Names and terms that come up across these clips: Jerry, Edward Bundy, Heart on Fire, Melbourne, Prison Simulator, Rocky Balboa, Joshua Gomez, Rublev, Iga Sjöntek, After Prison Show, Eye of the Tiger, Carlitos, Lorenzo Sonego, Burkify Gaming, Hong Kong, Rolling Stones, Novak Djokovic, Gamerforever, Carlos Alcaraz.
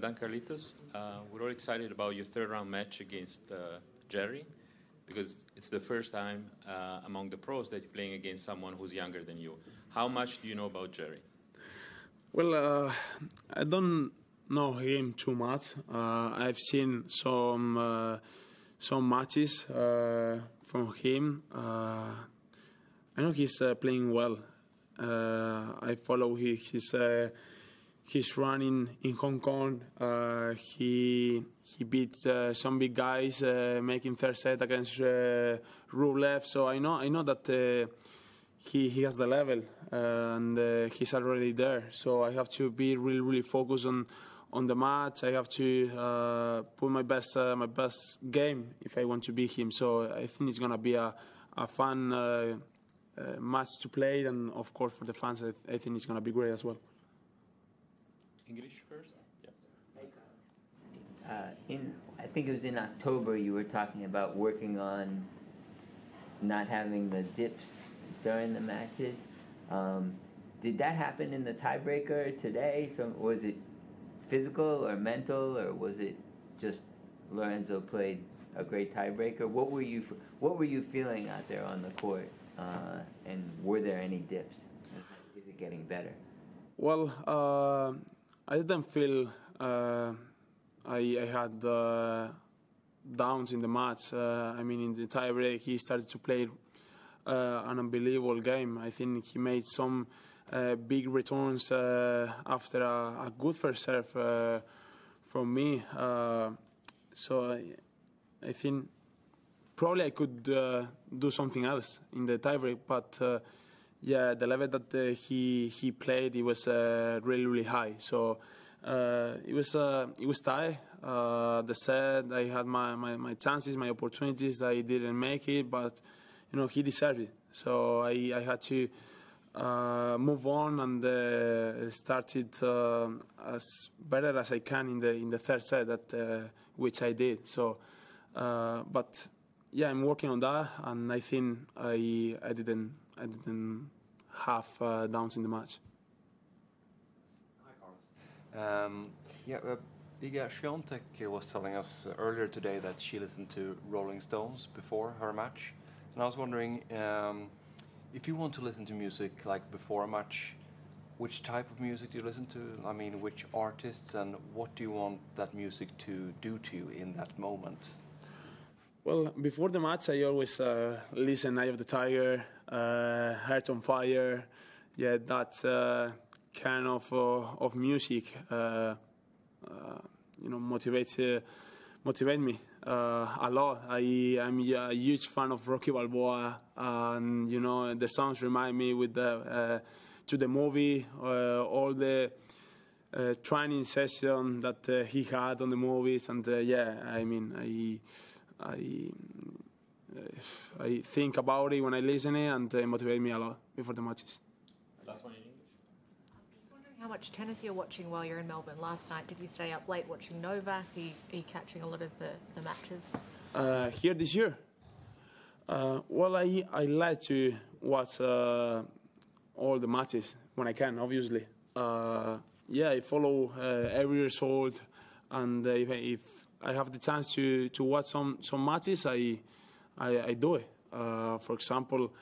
Well done, Carlitos. We're all excited about your third-round match against Jerry, because it's the first time among the pros that you're playing against someone who's younger than you. How much do you know about Jerry? Well, I don't know him too much. I've seen some matches from him. I know he's playing well. I follow his running in Hong Kong. He beat some big guys, making first set against Rublev. So I know that he has the level, and he's already there. So I have to be really focused on the match. I have to put my best game if I want to beat him. So I think it's gonna be a fun match to play, and of course for the fans, I think it's going to be great as well. English first? Yeah. I think it was in October you were talking about working on not having the dips during the matches. Did that happen in the tiebreaker today? So was it physical or mental, or was it just Lorenzo played a great tiebreaker? What were you feeling out there on the court? And were there any dips? Is it getting better? Well, I didn't feel I had downs in the match. I mean, in the tiebreak, he started to play an unbelievable game. I think he made some big returns after a good first serve from me. So I think probably I could do something else in the tiebreak, but yeah, the level that he played, it was really high. So it was tight. The set, I had my chances, my opportunities. I didn't make it, but you know he deserved it. So I had to move on and started as better as I can in the third set, that which I did. So, but yeah, I'm working on that, and I think I didn't have downs in the match. Hi, Carlos. Iga Sjöntek was telling us earlier today that she listened to Rolling Stones before her match, and I was wondering if you want to listen to music like before a match, which type of music do you listen to? I mean, which artists, and what do you want that music to do to you in that moment? Well, before the match, I always listen Eye of the Tiger, Heart on Fire. Yeah, that kind of music, you know, motivate me a lot. I'm a huge fan of Rocky Balboa, and you know the songs remind me with to the movie, all the training session that he had on the movies, and yeah, I mean, I think about it when I listen it, and it motivates me a lot before the matches. Last one in English. I'm just wondering how much tennis you're watching while you're in Melbourne. Last night, did you stay up late watching Novak? Are you catching a lot of the matches? Here this year? Well, I like to watch all the matches when I can, obviously. Yeah, I follow every result, and if I have the chance to watch some matches, I do it. For example,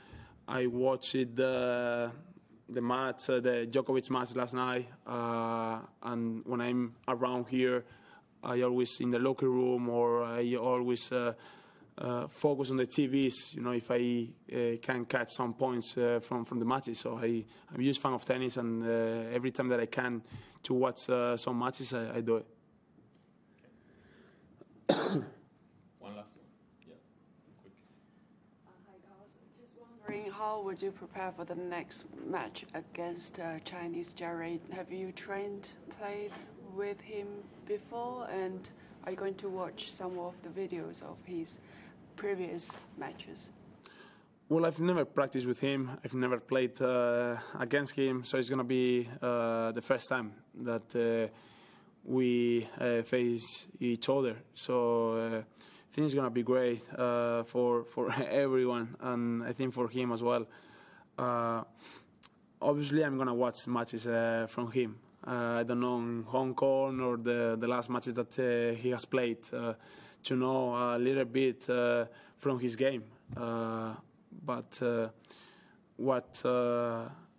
I watched the match, the Djokovic match last night, and when I'm around here, I always in the locker room, or I always focus on the TVs, you know, if I can catch some points from the matches. So I'm a huge fan of tennis, and every time that I can to watch some matches, I do it. One last one. Yeah, quick. Hi, Carlos. Just wondering, how would you prepare for the next match against Chinese Jerry? Have you played with him before, and are you going to watch some of the videos of his previous matches? Well, I've never practiced with him. I've never played against him, so it's going to be the first time that we face each other, so I think it's gonna be great for everyone, and I think for him as well. Obviously, I'm gonna watch matches from him. I don't know, in Hong Kong or the last matches that he has played, to know a little bit from his game. But what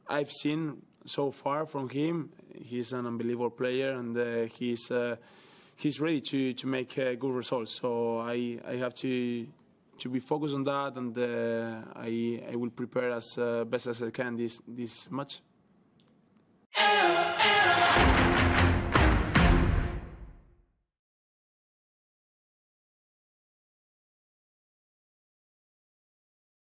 I've seen so far from him, he's an unbelievable player, and he's ready to make good results. So I have to be focused on that, and I will prepare as best as I can this match.